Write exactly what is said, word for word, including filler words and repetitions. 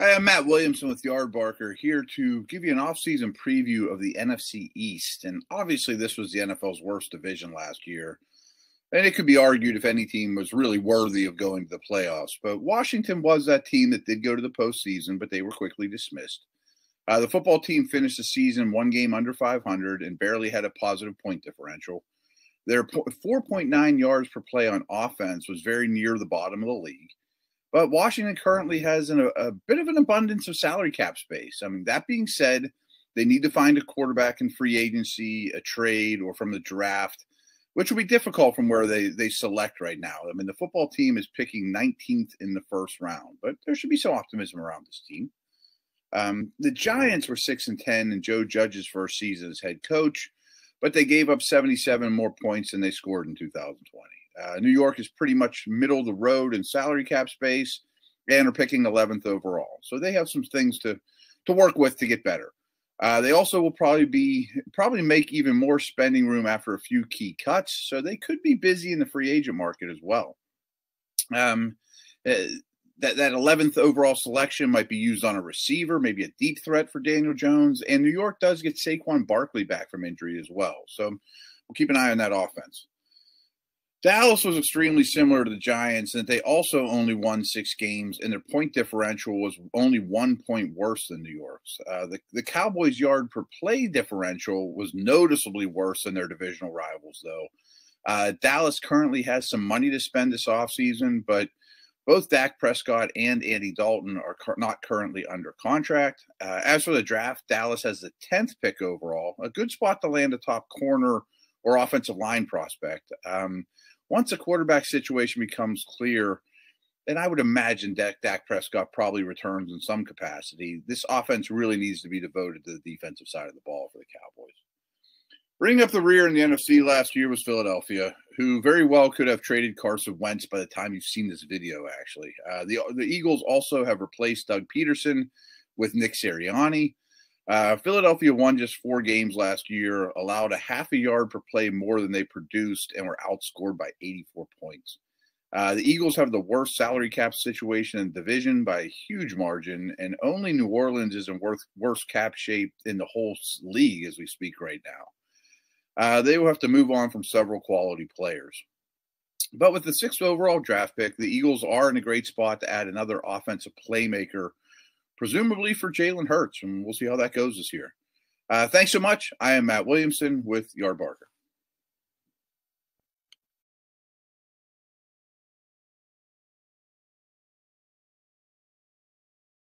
Hi, I'm Matt Williamson with Yardbarker, here to give you an offseason preview of the N F C East. And obviously, this was the N F L's worst division last year. And it could be argued if any team was really worthy of going to the playoffs. But Washington was that team that did go to the postseason, but they were quickly dismissed. Uh, the football team finished the season one game under five hundred and barely had a positive point differential. Their four point nine yards per play on offense was very near the bottom of the league. But Washington currently has an, a bit of an abundance of salary cap space. I mean, that being said, they need to find a quarterback in free agency, a trade, or from the draft, which will be difficult from where they, they select right now. I mean, the football team is picking nineteenth in the first round, but there should be some optimism around this team. Um, the Giants were six and ten in Joe Judge's first season as head coach, but they gave up seventy-seven more points than they scored in two thousand twenty. Uh, New York is pretty much middle of the road in salary cap space and are picking eleventh overall. So they have some things to, to work with to get better. Uh, they also will probably be probably make even more spending room after a few key cuts. So they could be busy in the free agent market as well. Um, that, that eleventh overall selection might be used on a receiver, maybe a deep threat for Daniel Jones. And New York does get Saquon Barkley back from injury as well. So we'll keep an eye on that offense. Dallas was extremely similar to the Giants, and they also only won six games, and their point differential was only one point worse than New York's. Uh, the, the Cowboys' yard per play differential was noticeably worse than their divisional rivals, though. Uh, Dallas currently has some money to spend this offseason, but both Dak Prescott and Andy Dalton are cu- not currently under contract. Uh, as for the draft, Dallas has the tenth pick overall, a good spot to land a top corner or offensive line prospect. Um, Once a quarterback situation becomes clear, then I would imagine Dak, Dak Prescott probably returns in some capacity. This offense really needs to be devoted to the defensive side of the ball for the Cowboys. Bringing up the rear in the N F C last year was Philadelphia, who very well could have traded Carson Wentz by the time you've seen this video, actually. Uh, the, the Eagles also have replaced Doug Peterson with Nick Sirianni. Uh, Philadelphia won just four games last year, allowed a half a yard per play more than they produced, and were outscored by eighty-four points. Uh, the Eagles have the worst salary cap situation in the division by a huge margin, and only New Orleans is in worst, worst cap shape in the whole league as we speak right now. Uh, they will have to move on from several quality players. But with the sixth overall draft pick, the Eagles are in a great spot to add another offensive playmaker, presumably for Jalen Hurts, and we'll see how that goes this year. Uh, thanks so much. I am Matt Williamson with Yardbarker.